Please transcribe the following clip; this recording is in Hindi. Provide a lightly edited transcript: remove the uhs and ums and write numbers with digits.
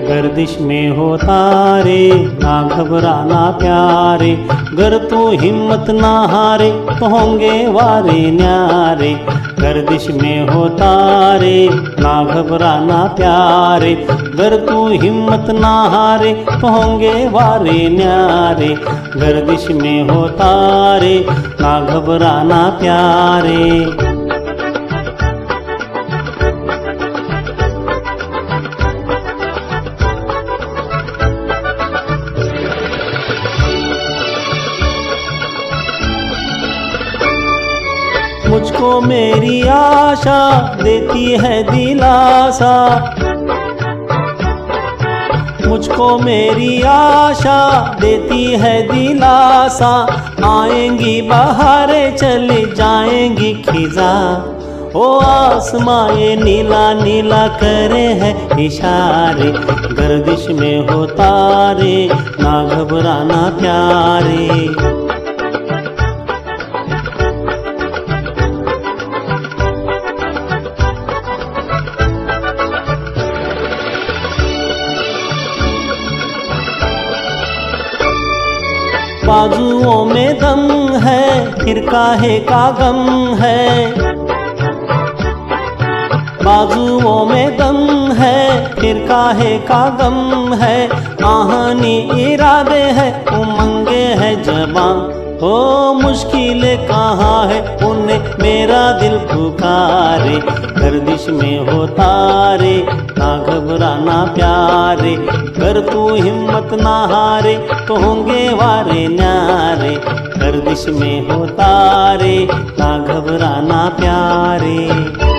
गर्दिश में हो तारे, ना घबराना प्यारे, गर तू हिम्मत ना हारे तो होंगे वारे न्यारे। गर्दिश में हो तारे, ना घबराना प्यारे, गर तू हिम्मत ना हारे तो होंगे वारे न्यारे। गर्दिश में हो तारे, ना घबराना प्यारे। मुझको मेरी आशा देती है दिलासा, मुझको मेरी आशा देती है दिलासा, आएंगी बहारे चली जाएंगी खिजा। ओ आसमाए नीला नीला करे है इशारे, गर्दिश में हो तारे, ना घबराना प्यारे। बाजुओं में दम है फिर काहे का गम है, बाजुओं में दम है फिर काहे का गम है, आहानी इरादे है उमंगे है जबां। हो मुश्किलें कहाँ है उन्हें मेरा दिल पुकारे, गर्दिश में हो तारे, ना घबराना प्यारे, कर तू हिम्मत ना हारे तो होंगे वारे न्यारे। गर्दिश में हो तारे, ना घबराना प्यारे।